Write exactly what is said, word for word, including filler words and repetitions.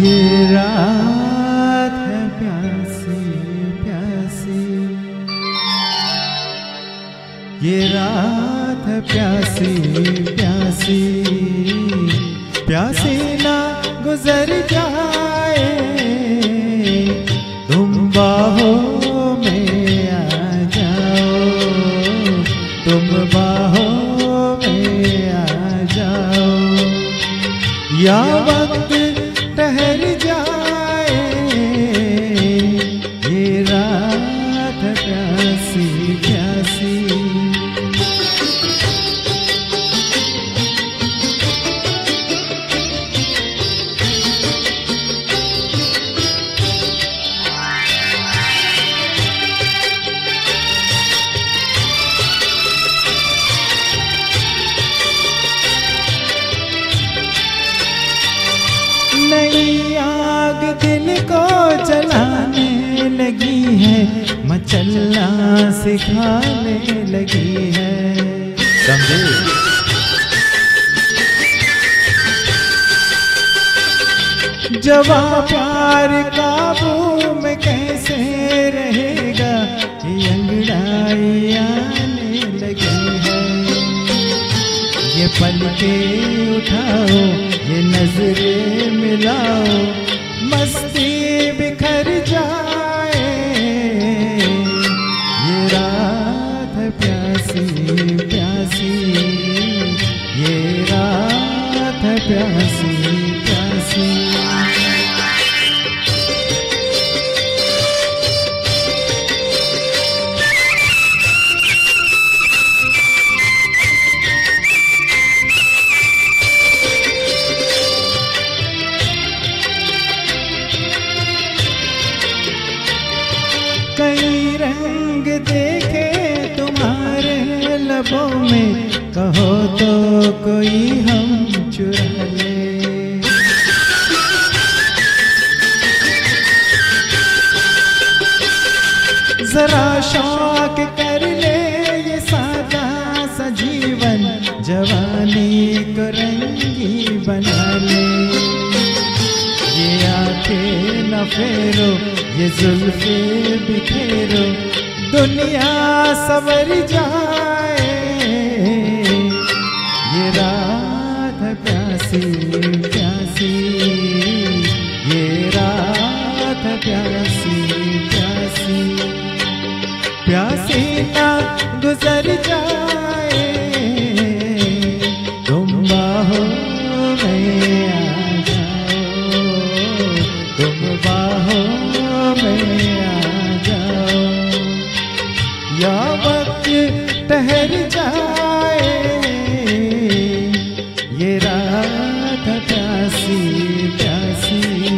ये रात है प्यासी प्यासी, ये रात है प्यासी प्यासी, प्यासी ना गुजर जाए, तुम बाहों में आ जाओ, तुम बाहों में आ जाओ, या वक्त ठहर जाए। ये रात है प्यासी प्यासी। नई आग दिल को जलाने लगी है, मचलना सिखाने लगी है, जवा प्यार काबू में कैसे रहेगा, अंगड़ाई आने लगी है। ये पलके उठाओ, ये नजरें मिलाओ, मस्ती बिखर जाए। ये रात है प्यासी प्यासी, ये रात है प्यासी प्यासी। कई रंग देखे तुम्हारे लबों में, कहो तो कोई हम चुरा ले, जरा शौक कर ले ये सादा सा जीवन, जवानी को रंगी बना ले। ये आंखें न फेरो, ये जुल्फे बिखेरो, दुनिया सवर जाए। ये रात है प्यासी प्यासी, ये रात है प्यासी प्यासी, प्यासी ना गुजर जाए, तुम बाहों में आ जाओ, तुम बाहों या वक्त ठहर जाए। ये रात है प्यासी प्यासी।